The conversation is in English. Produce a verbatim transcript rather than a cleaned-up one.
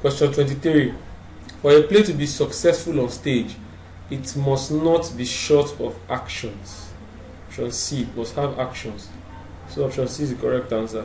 Question twenty-three. For a play to be successful on stage, it must not be short of actions. Option C, it must have actions. So option C is the correct answer.